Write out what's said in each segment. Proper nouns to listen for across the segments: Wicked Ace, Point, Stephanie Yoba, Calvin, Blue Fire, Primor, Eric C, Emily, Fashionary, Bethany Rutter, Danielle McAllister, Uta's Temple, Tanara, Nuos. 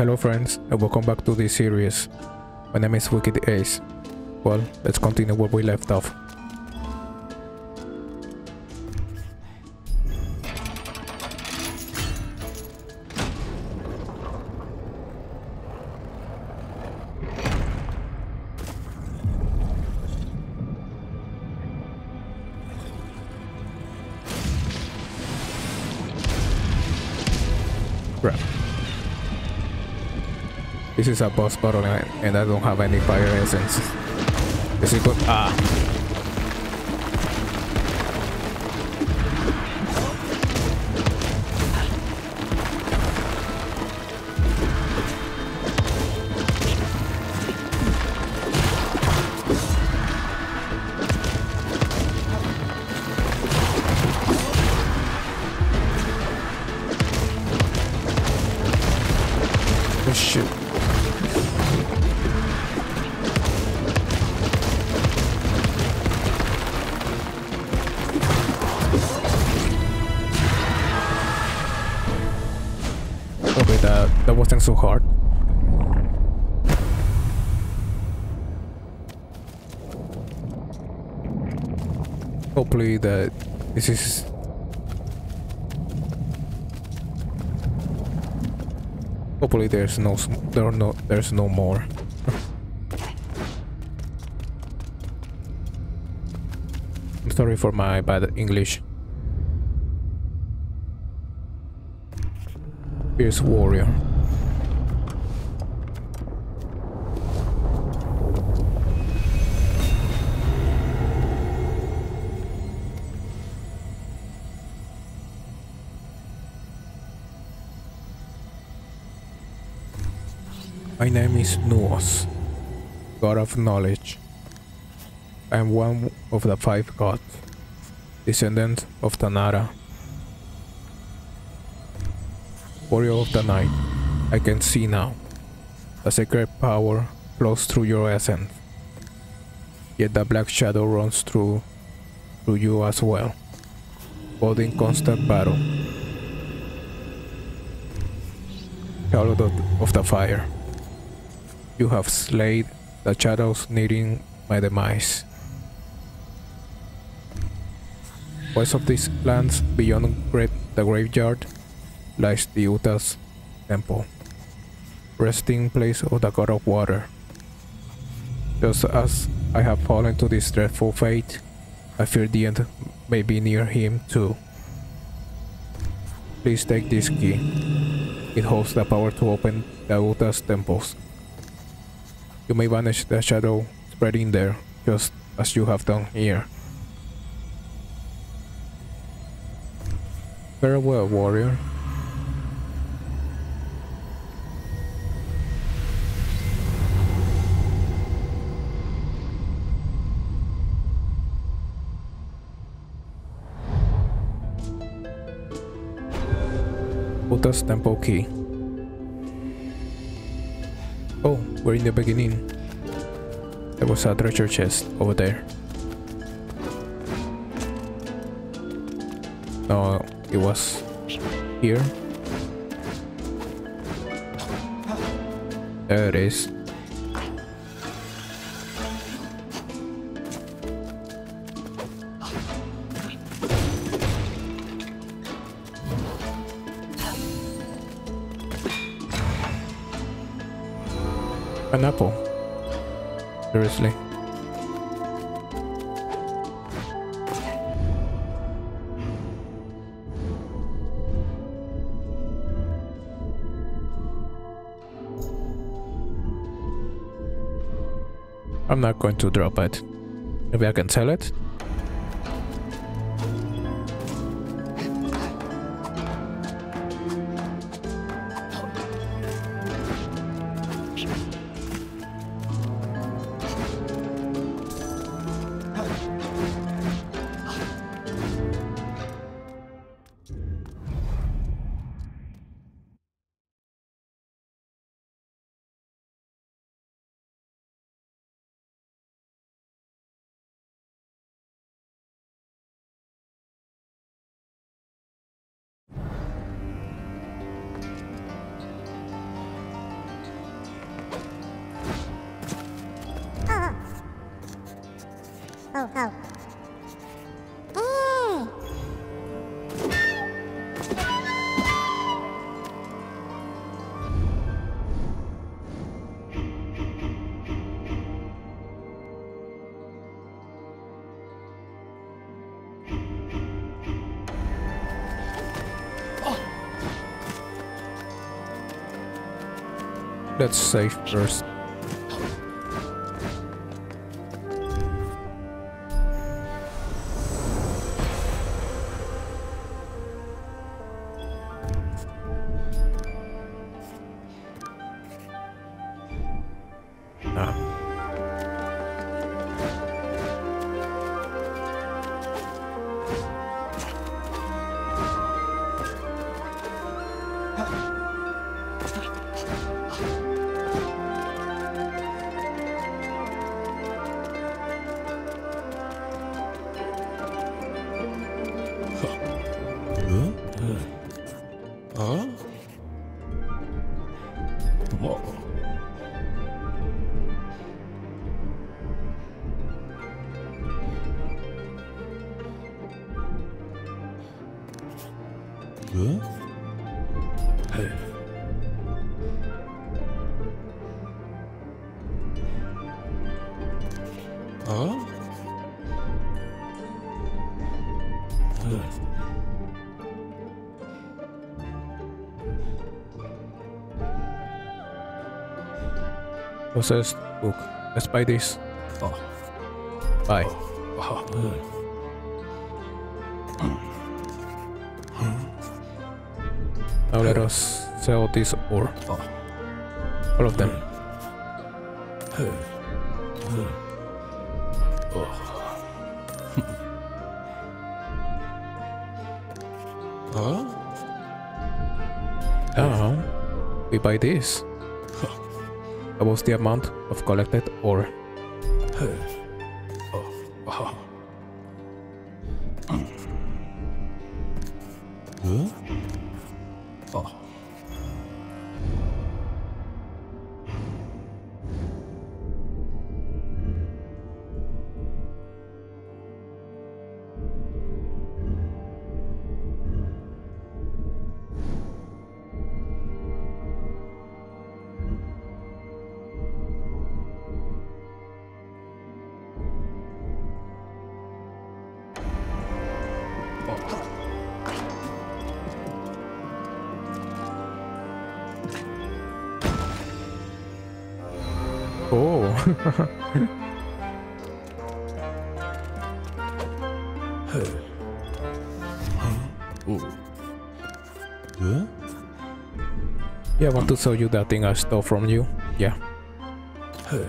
Hello friends, and welcome back to this series. My name is Wicked Ace. Well, let's continue where we left off. This is a boss battle and I don't have any fire essence. Is it good? Ah! Oh shit. That wasn't so hard. Hopefully that this is... Hopefully there's no more. I'm sorry for my bad English. Fierce warrior. My name is Nuos, God of Knowledge. I am one of the five gods, descendant of Tanara, warrior of the night. I can see now. The sacred power flows through your essence, yet the black shadow runs through you as well, both in constant battle. Child of the fire. You have slayed the shadows needing my demise. West of these lands, beyond the graveyard, lies the Uta's Temple, resting place of the God of Water. Just as I have fallen to this dreadful fate, I fear the end may be near him too. Please take this key. It holds the power to open the Uta's Temples. You may banish the shadow spreading there, just as you have done here. Farewell, warrior. Uta's Temple key. Oh, we're in the beginning. There was a treasure chest over there. No, it was here. There it is. An apple? Seriously? I'm not going to drop it. Maybe I can sell it? ho. Let's save first. Possessed book. Let's buy this. Oh. Bye. Oh. Oh. Now let us sell this ore. Oh. All of them. Huh? Now we buy this. That was the amount of collected ore. Yeah, I want to show you that thing I stole from you. Yeah. Sure.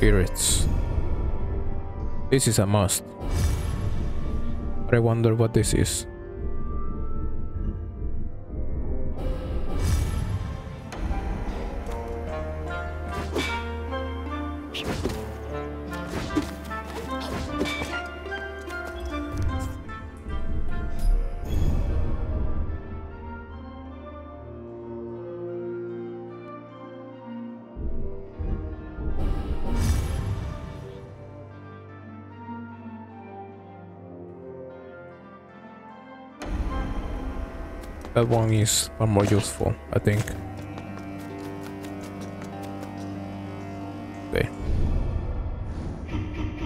Spirits. This is a must. But I wonder what this is. That one is far more useful, I think. Okay.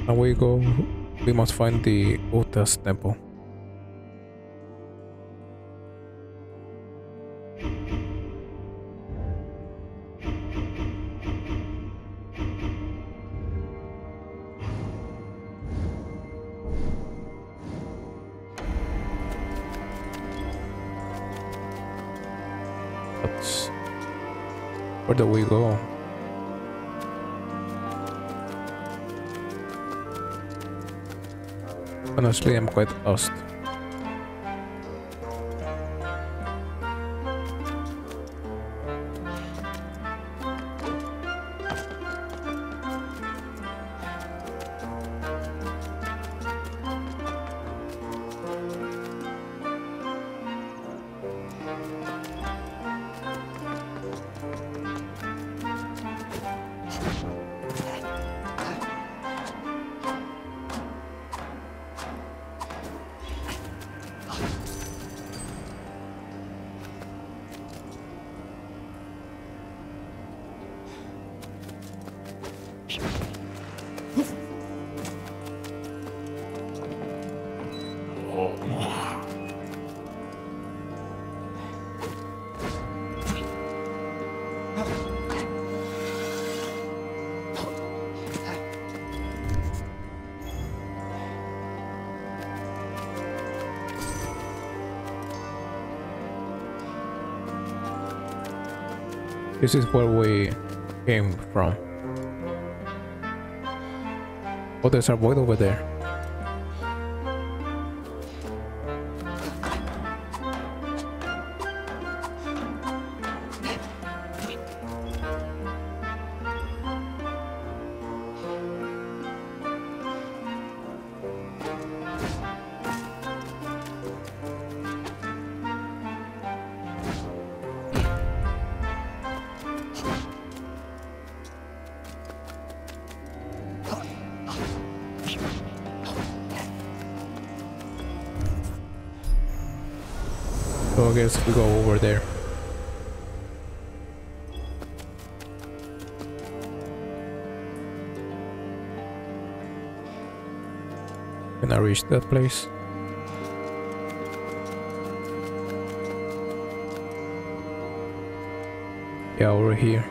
Now we go. We must find the Uta's Temple. Oops. Where do we go? Honestly, I'm quite lost. This is where we came from. Oh, there's a void over there. So I guess we go over there. Can I reach that place? Yeah, over here.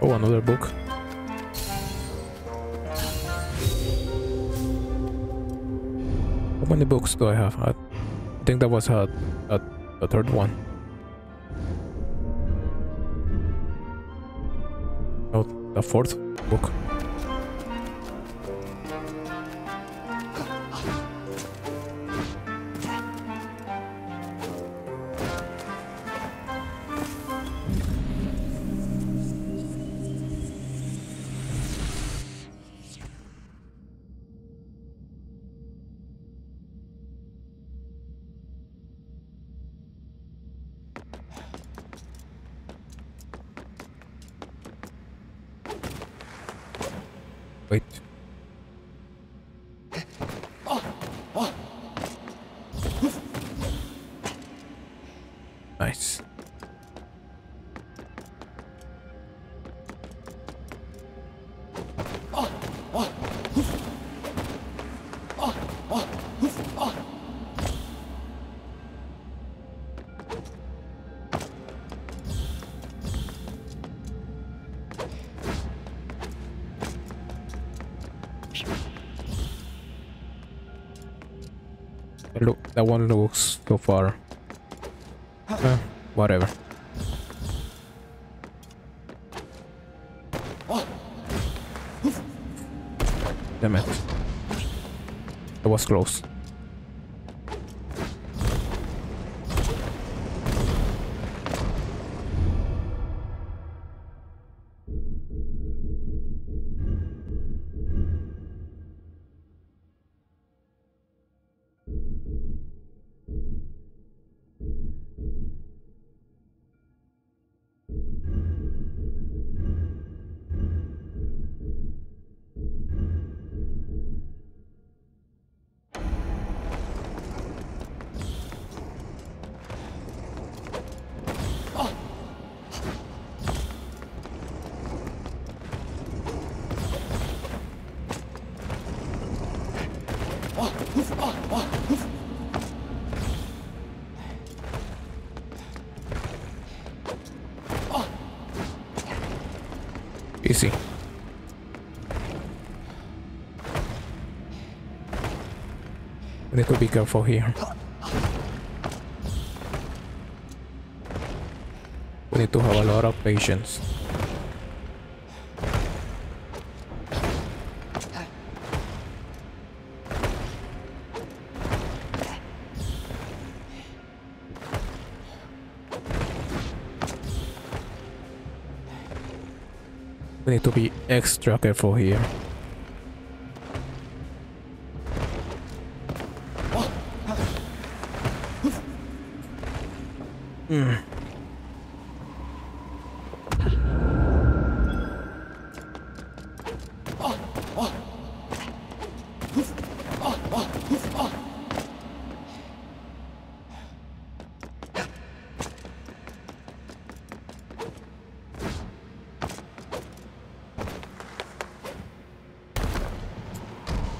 Oh, another book. How many books do I have? I think that was the third one. No, the fourth book. Wait. Nice. Look, that one looks so far. Whatever. Damn it. That was close. easy. I need to be careful here. We need to have a lot of patience. We need to be extra careful here.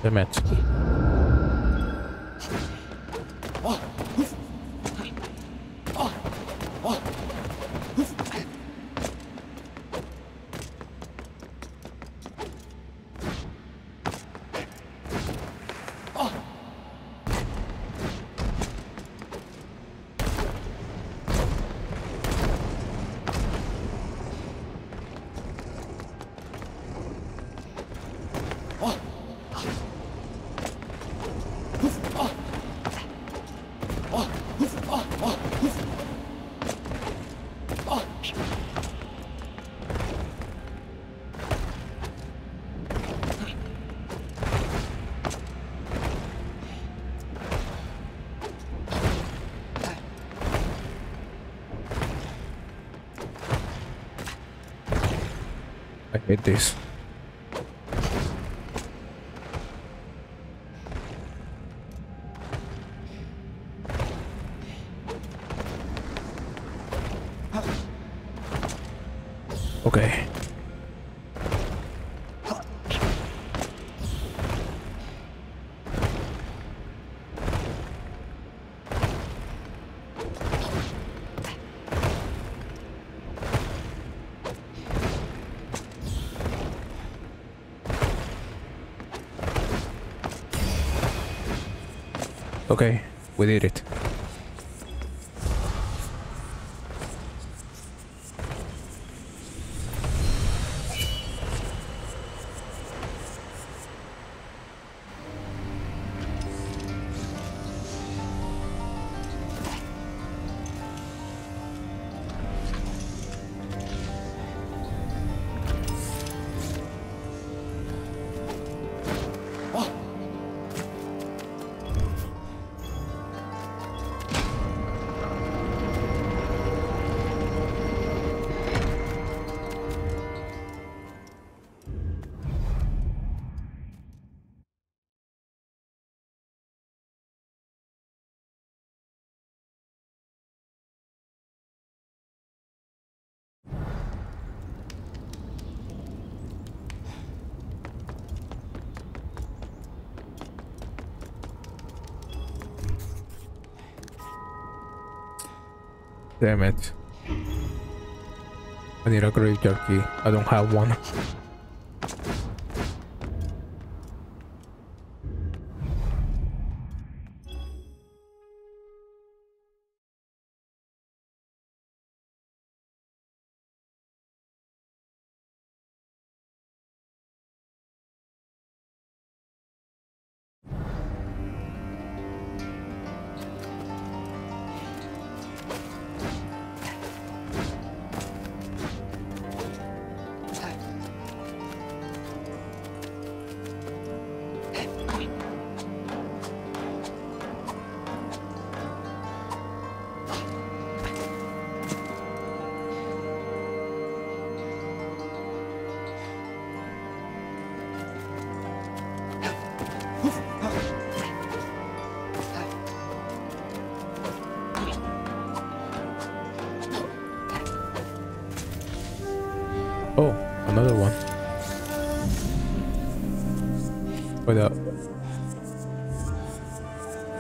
Damn it. I hate this. Okay. Okay, we did it. Damn it. I need a graveyard key. I don't have one. Oh, another one. Wait up.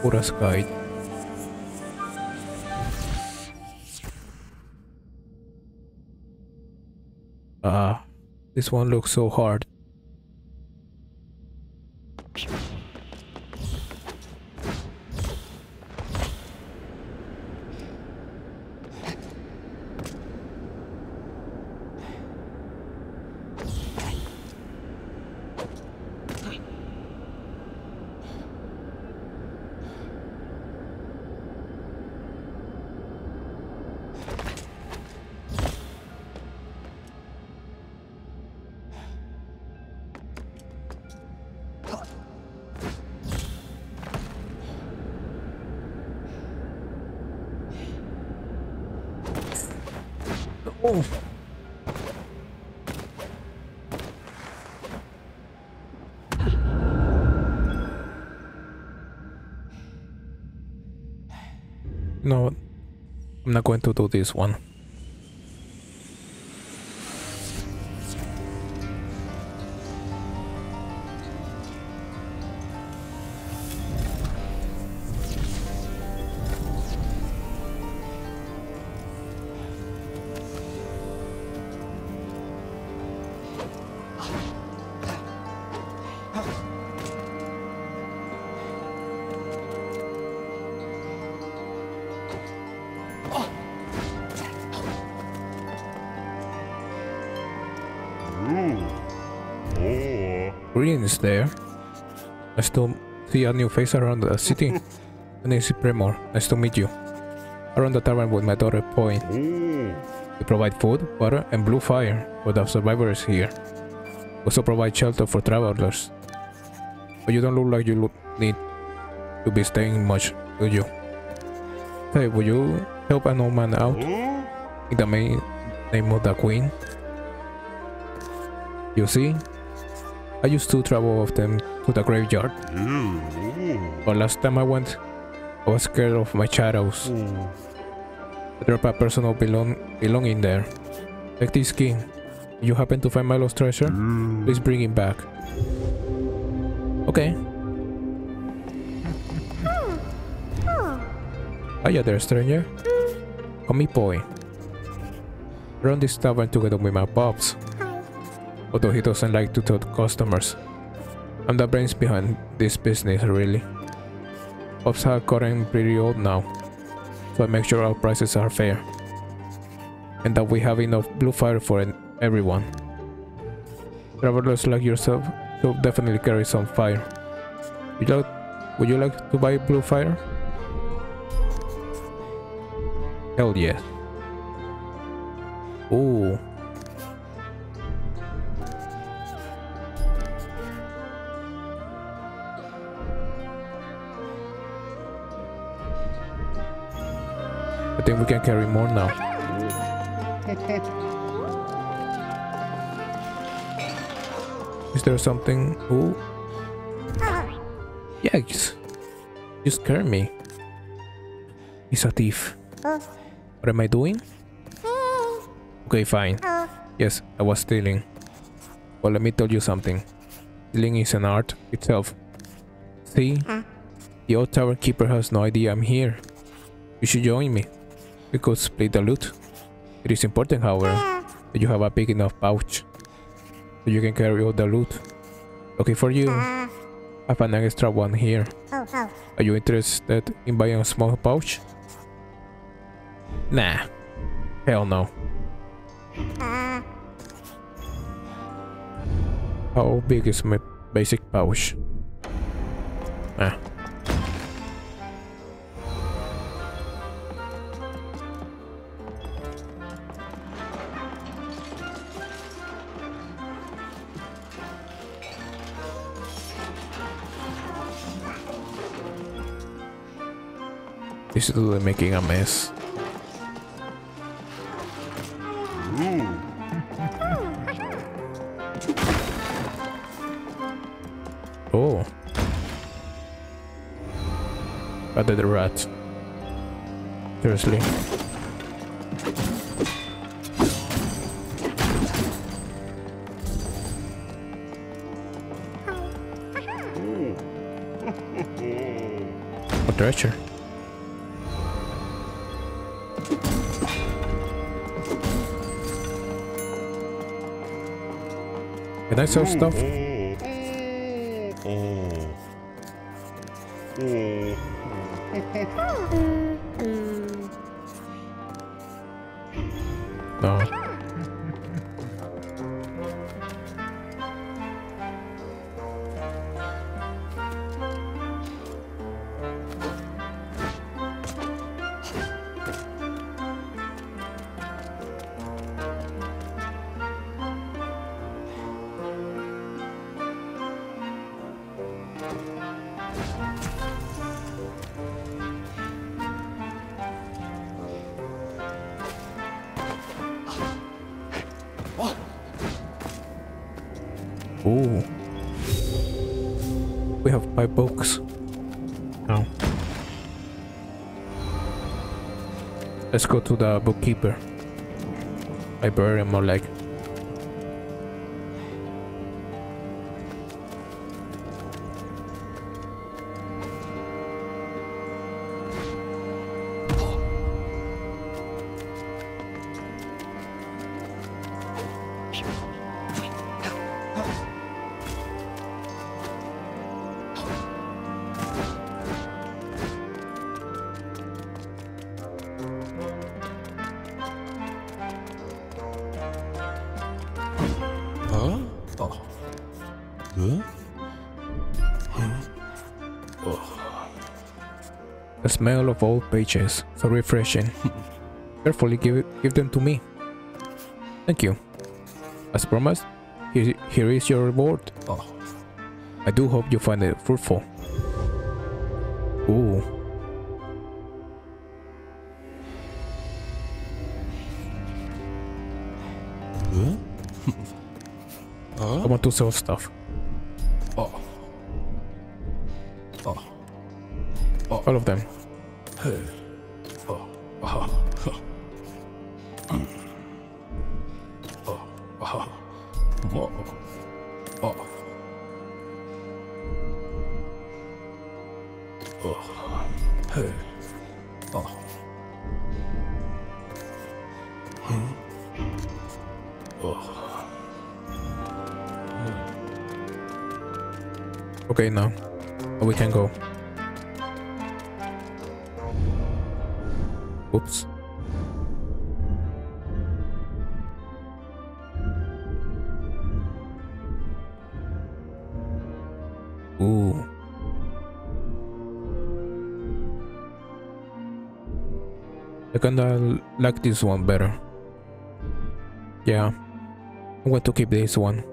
Uta's guide. This one looks so hard. No, I'm not going to do this one. Green is there. I still see a new face around the city. My name is Primor. Nice to meet you. I run the tavern with my daughter Point. We provide food, water, and blue fire for the survivors here. We also provide shelter for travelers. But you don't look like you need to be staying much, do you? Hey, will you help an old man out? In the main name of the queen. You see? I used to travel with them to the graveyard, but last time I went, I was scared of my shadows. I dropped a personal belonging there. Take this key. If you happen to find my lost treasure, please bring it back. Okay. Hiya there, stranger. Call me Boy. Run this tavern together with my pops. Although he doesn't like to talk to customers. I'm the brains behind this business, really. Pops are getting pretty old now, so I make sure our prices are fair. And that we have enough blue fire for everyone. Travelers like yourself should definitely carry some fire. Would you like to buy blue fire? Hell yes. Ooh. I think we can carry more now. Is there something? Ooh. Yeah, you scared me. He's a thief. What am I doing? Okay, fine. Yes, I was stealing. Well, let me tell you something. Stealing is an art itself. See? The old tower keeper has no idea I'm here. You should join me. We could split the loot. It is important, however, that you have a big enough pouch so you can carry all the loot. Lucky for you, I have an extra one here. Are you interested in buying a small pouch? Nah. Hell no. How big is my basic pouch? Ah. This is really making a mess. Oh. Rather the rat. Seriously. A treasure. Can I sell stuff? No. Ooh. We have 5 books now. Let's go to the bookkeeper. Library, more like. The smell of old pages, so refreshing. Carefully give them to me. Thank you. As promised, here is your reward. Oh. I do hope you find it fruitful. Ooh. I want to sell stuff. All of them. Okay, now we can go. Oops. Ooh. I kinda like this one better. Yeah. I'm going to keep this one.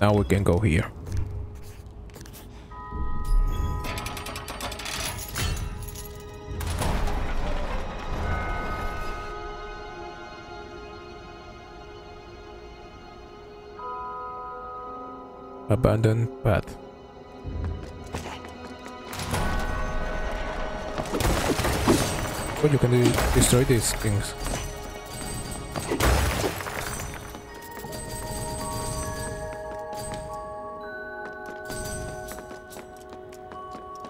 Now we can go here. Abandoned path. But you can destroy these things.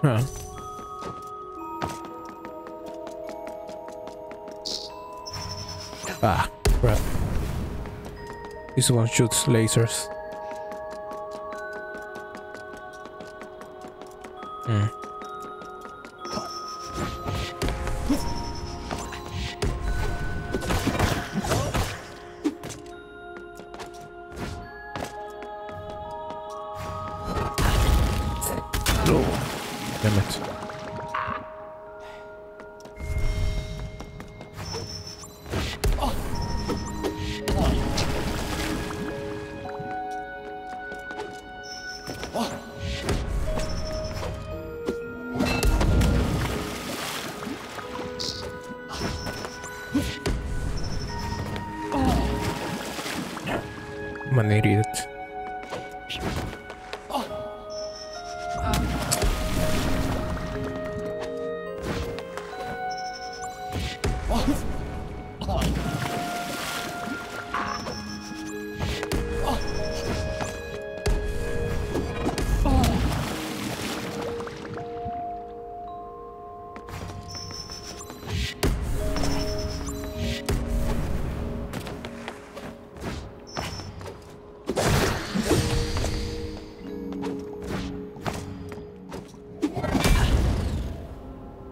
Huh. Ah, crap. This one shoots lasers.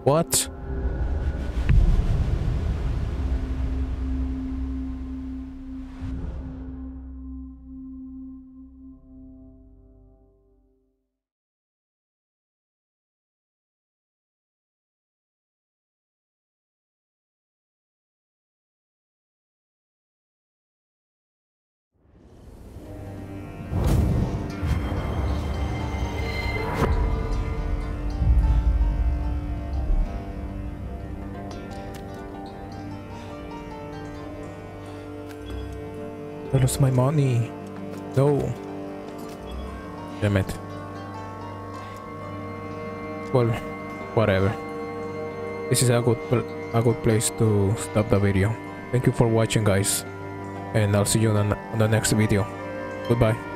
What? I lost my money. No. Damn it. Well, whatever. This is a good place to stop the video. Thank you for watching, guys, and I'll see you on the next video. Goodbye.